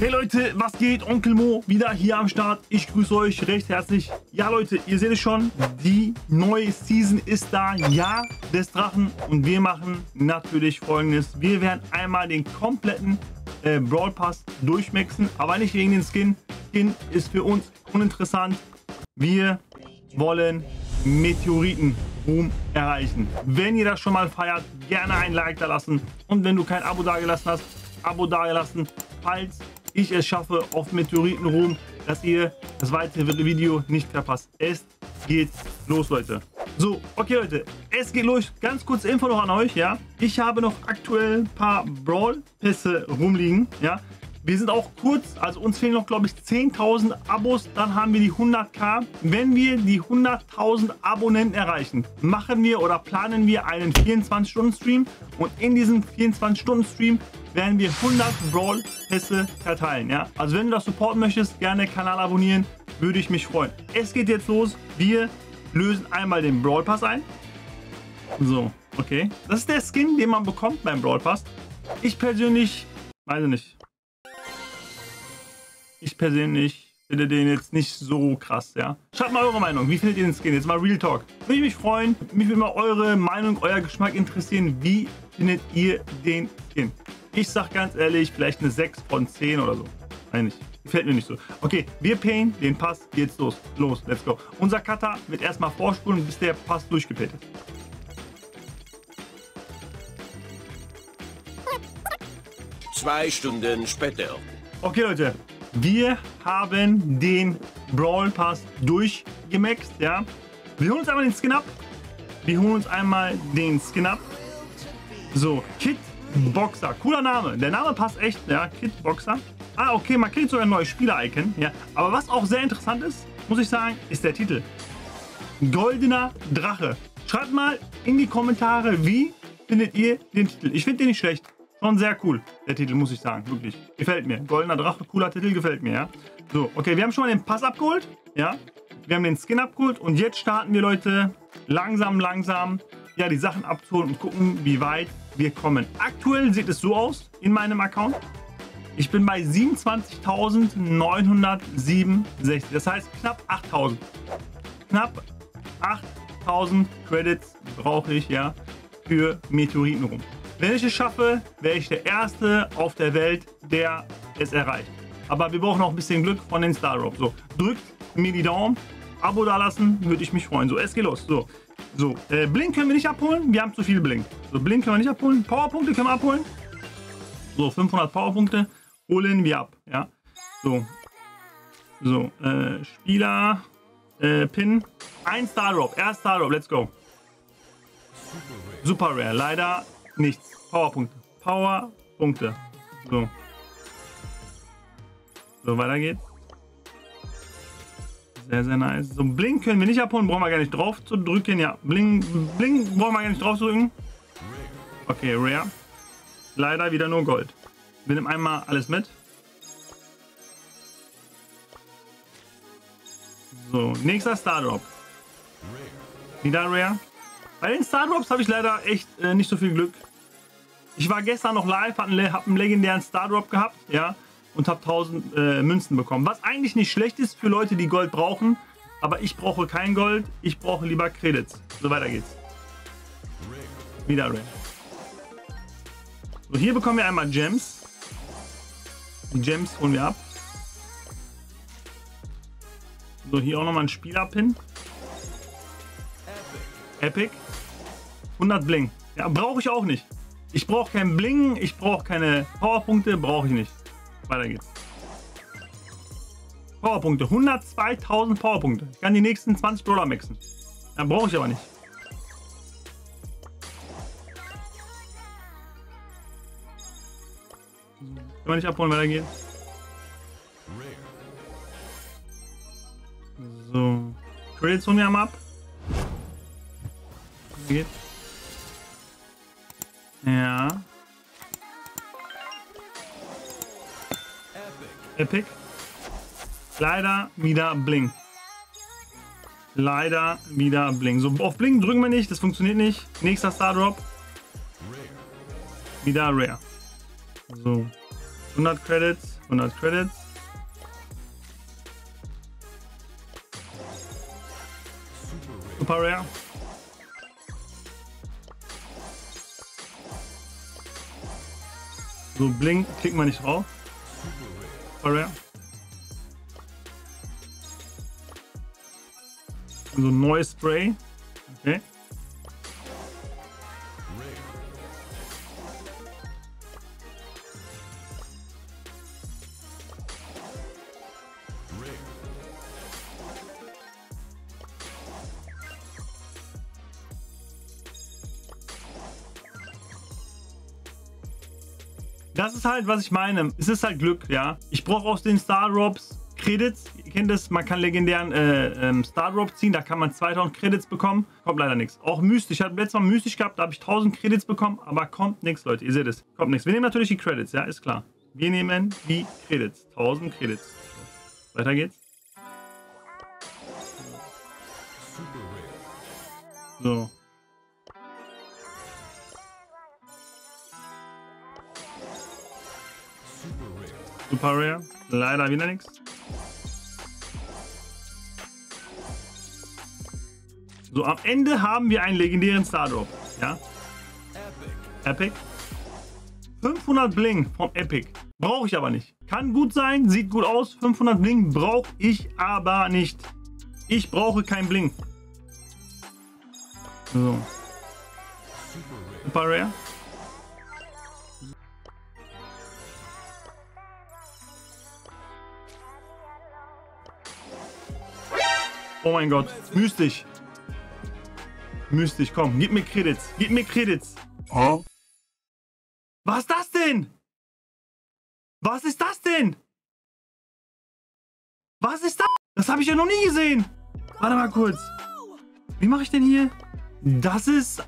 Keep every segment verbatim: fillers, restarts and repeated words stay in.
Hey Leute, was geht? Onkel Mo wieder hier am Start. Ich grüße euch recht herzlich. Ja Leute, ihr seht es schon, die neue Season ist da, Jahr des Drachen. Und wir machen natürlich Folgendes. Wir werden einmal den kompletten äh, Brawl Pass durchmaxen, aber nicht wegen den Skin. Skin ist für uns uninteressant. Wir wollen Meteoritenruhm erreichen. Wenn ihr das schon mal feiert, gerne ein Like da lassen. Und wenn du kein Abo dagelassen hast, Abo dagelassen. Falls ich es schaffe auf Meteoritenruhm, dass ihr das weitere Video nicht verpasst. Es geht los, Leute. So, okay, Leute, es geht los. Ganz kurze Info noch an euch, ja. Ich habe noch aktuell ein paar Brawl-Pässe rumliegen, ja. Wir sind auch kurz, also uns fehlen noch, glaube ich, zehntausend Abos, dann haben wir die hunderttausend. Wenn wir die hunderttausend Abonnenten erreichen, machen wir oder planen wir einen vierundzwanzig-Stunden-Stream. Und in diesem vierundzwanzig-Stunden-Stream werden wir hundert Brawl-Pässe verteilen. Ja? Also wenn du das supporten möchtest, gerne Kanal abonnieren, würde ich mich freuen. Es geht jetzt los. Wir lösen einmal den Brawl Pass ein. So, okay. Das ist der Skin, den man bekommt beim Brawl Pass. Ich persönlich, weiß ich nicht. Ich persönlich finde den jetzt nicht so krass, ja. Schreibt mal eure Meinung. Wie findet ihr den Skin? Jetzt mal Real Talk. Würde ich mich freuen. Mich würde mal eure Meinung, euer Geschmack interessieren. Wie findet ihr den Skin? Ich sag ganz ehrlich, vielleicht eine sechs von zehn oder so. Nein, nicht. Gefällt mir nicht so. Okay, wir payen den Pass. Geht's los. Los, let's go. Unser Cutter wird erstmal vorspulen, bis der Pass durchgepayt ist. Zwei Stunden später. Okay, Leute. Wir haben den Brawl Pass durchgemaxt, ja. Wir holen uns einmal den Skin ab. Wir holen uns einmal den Skin ab. So, Kid Boxer. Cooler Name. Der Name passt echt, ja. Kid Boxer. Ah, okay, man kriegt sogar ein neues Spieler-Icon, ja. Aber was auch sehr interessant ist, muss ich sagen, ist der Titel. Goldener Drache. Schreibt mal in die Kommentare, wie findet ihr den Titel. Ich finde den nicht schlecht. Schon sehr cool, der Titel, muss ich sagen, wirklich. Gefällt mir. Goldener Drache, cooler Titel, gefällt mir, ja. So, okay, wir haben schon mal den Pass abgeholt, ja. Wir haben den Skin abgeholt und jetzt starten wir, Leute, langsam, langsam, ja, die Sachen abzuholen und gucken, wie weit wir kommen. Aktuell sieht es so aus in meinem Account. Ich bin bei siebenundzwanzigtausendneunhundertsiebenundsechzig, das heißt knapp achttausend. Knapp achttausend Credits brauche ich, ja, für Meteoritenruhm. Wenn ich es schaffe, wäre ich der Erste auf der Welt, der es erreicht. Aber wir brauchen noch ein bisschen Glück von den Stardrop. So, drückt mir die Daumen, Abo da lassen, würde ich mich freuen. So, es geht los. So, so äh, Blink können wir nicht abholen, wir haben zu viel Blink. So, Blink können wir nicht abholen, Powerpunkte können wir abholen. So, fünfhundert Powerpunkte holen wir ab. Ja, so, so äh, Spieler, äh, Pin, ein Stardrop, erst Stardrop, let's go. Super Rare, leider. Nichts. Powerpunkte. Powerpunkte. So. So, weiter geht's. Sehr, sehr nice. So, Blink können wir nicht abholen. Brauchen wir gar nicht drauf zu drücken. Ja, Blink, Blink brauchen wir gar nicht drauf zu drücken. Okay, Rare. Leider wieder nur Gold. Wir nehmen einmal alles mit. So, nächster Stardrop. Wieder Rare. Bei den Stardrops habe ich leider echt äh, nicht so viel Glück. Ich war gestern noch live, habe einen, hab einen legendären Stardrop gehabt, ja, und habe tausend äh, Münzen bekommen. Was eigentlich nicht schlecht ist für Leute, die Gold brauchen, aber ich brauche kein Gold, ich brauche lieber Credits. So, weiter geht's. Wieder Rare. So, hier bekommen wir einmal Gems. Die Gems holen wir ab. So, hier auch nochmal ein Spieler-Pin. Epic. hundert Bling. Ja, brauche ich auch nicht. Ich brauche kein Bling, ich brauche keine Powerpunkte, brauche ich nicht. Weiter geht's. Powerpunkte. hundertzweitausend Powerpunkte. Ich kann die nächsten zwanzig Brawler maxen. Ja, brauche ich aber nicht. Können wir nicht abholen, weiter geht's. So. Credits holen wir einmal ab. Geht. Ja. Epic. Leider wieder Bling. Leider wieder Bling. So, auf Bling drücken wir nicht, das funktioniert nicht. Nächster Stardrop. Wieder Rare. So. hundert Credits, hundert Credits. Super Rare. So, Blink, klicken wir nicht drauf. Super Rare. So, neues Spray. Okay. Das ist halt, was ich meine. Es ist halt Glück, ja. Ich brauche aus den Stardrops Credits. Ihr kennt das, man kann legendären äh, ähm, Stardrop ziehen. Da kann man zweitausend Credits bekommen. Kommt leider nichts. Auch mystisch. Ich habe letztes Mal mystisch gehabt, da habe ich tausend Credits bekommen. Aber kommt nichts, Leute. Ihr seht es. Kommt nichts. Wir nehmen natürlich die Credits, ja, ist klar. Wir nehmen die Credits. tausend Credits. Weiter geht's. So. Super Rare, leider wieder nichts. So, am Ende haben wir einen legendären Stardrop. Ja? Epic. Epic. fünfhundert Bling vom Epic. Brauche ich aber nicht. Kann gut sein, sieht gut aus. fünfhundert Bling brauche ich aber nicht. Ich brauche kein Bling. So. Super Rare. Oh mein Gott, mystisch. Mystisch, komm, gib mir Credits. Gib mir Credits. Oh. Was ist das denn? Was ist das denn? Was ist das? Das habe ich ja noch nie gesehen. Warte mal kurz. Wie mache ich denn hier? Das ist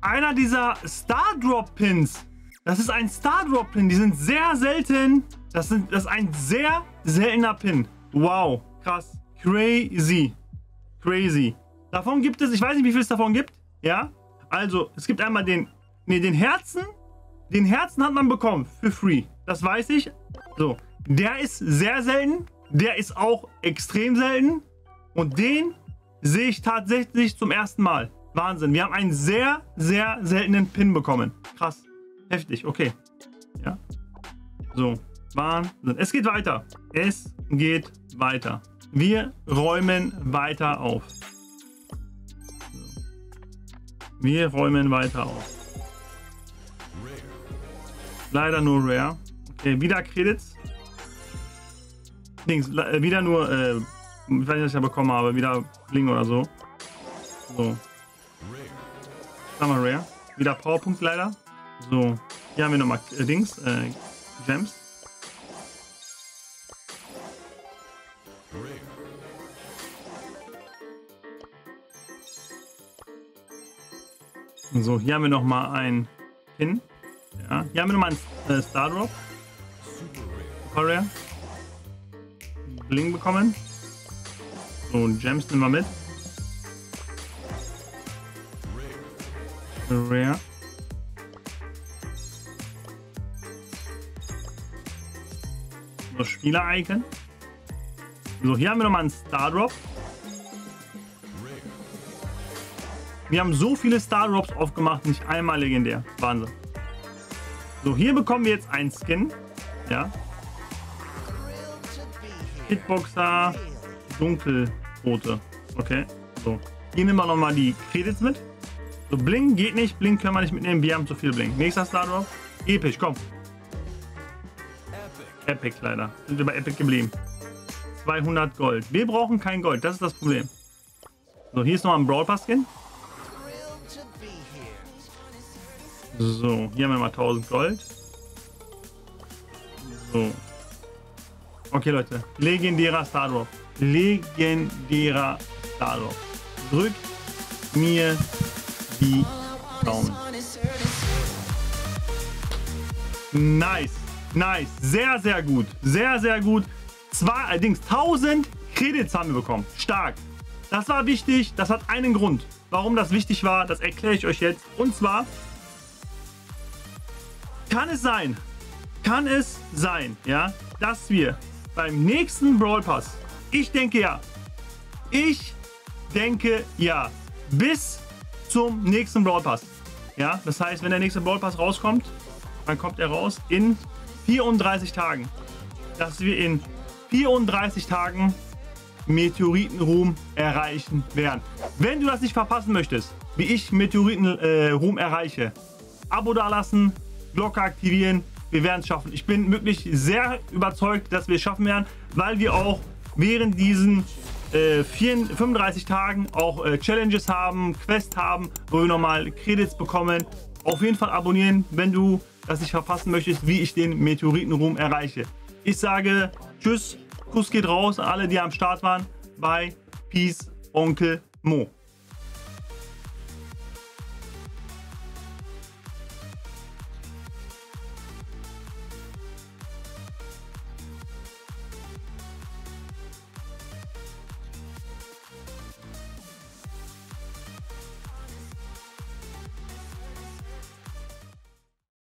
einer dieser Stardrop-Pins. Das ist ein Stardrop-Pin. Die sind sehr selten. Das, sind, das ist ein sehr seltener Pin. Wow, krass. Crazy. Crazy. Davon gibt es, ich weiß nicht, wie viel es davon gibt. Ja, also es gibt einmal den, nee, den Herzen. Den Herzen hat man bekommen für free. Das weiß ich. So, der ist sehr selten. Der ist auch extrem selten. Und den sehe ich tatsächlich zum ersten Mal. Wahnsinn. Wir haben einen sehr, sehr seltenen Pin bekommen. Krass. Heftig. Okay. Ja. So. Wahnsinn. Es geht weiter. Es geht weiter. Wir räumen weiter auf. Wir räumen weiter auf. Leider nur Rare. Okay, wieder Credits. Dings, wieder nur, äh, ich weiß nicht, was ich da bekommen habe, wieder Bling oder so. So. Dann mal Rare. Wieder Powerpunkt leider. So, hier haben wir nochmal äh, Dings, äh, Gems. So, hier haben wir nochmal einen Pin. Ja, hier haben wir nochmal einen äh, Stardrop. Super Rare. Bling bekommen. So, Gems nehmen wir mit. Rare. So, Spieler-Icon. So, hier haben wir nochmal einen Stardrop. Wir haben so viele Stardrops aufgemacht, nicht einmal legendär. Wahnsinn. So, hier bekommen wir jetzt einen Skin. Ja. Kid Boxer, dunkelrote. Okay, so. Hier nehmen wir nochmal die Credits mit. So, Bling geht nicht, Bling können wir nicht mitnehmen, wir haben zu viel Bling. Nächster Stardrop. Episch, komm. Epic leider. Sind wir bei Epic geblieben. zweihundert Gold. Wir brauchen kein Gold, das ist das Problem. So, hier ist nochmal ein Brawl Pass Skin. So, hier haben wir mal tausend Gold. So. Okay, Leute. Legendärer Stardrop. Legendärer Stardrop. Drückt mir die Daumen. Nice. Nice. Sehr, sehr gut. Sehr, sehr gut. Zwar allerdings tausend Credits haben wir bekommen. Stark. Das war wichtig. Das hat einen Grund. Warum das wichtig war, das erkläre ich euch jetzt. Und zwar... Kann es sein, kann es sein, ja, dass wir beim nächsten Brawl Pass, ich denke ja, ich denke ja, bis zum nächsten Brawl Pass, ja, das heißt, wenn der nächste Brawl Pass rauskommt, dann kommt er raus in vierunddreißig Tagen, dass wir in vierunddreißig Tagen Meteoritenruhm erreichen werden. Wenn du das nicht verpassen möchtest, wie ich Meteoritenruhm äh, erreiche, Abo dalassen, Glocke aktivieren, wir werden es schaffen. Ich bin wirklich sehr überzeugt, dass wir es schaffen werden, weil wir auch während diesen äh, fünfunddreißig Tagen auch äh, Challenges haben, Quests haben, wo wir nochmal Credits bekommen. Auf jeden Fall abonnieren, wenn du das nicht verpassen möchtest, wie ich den Meteoritenruhm erreiche. Ich sage tschüss, Kuss geht raus an alle, die am Start waren. Bye, Peace, Onkel Mo.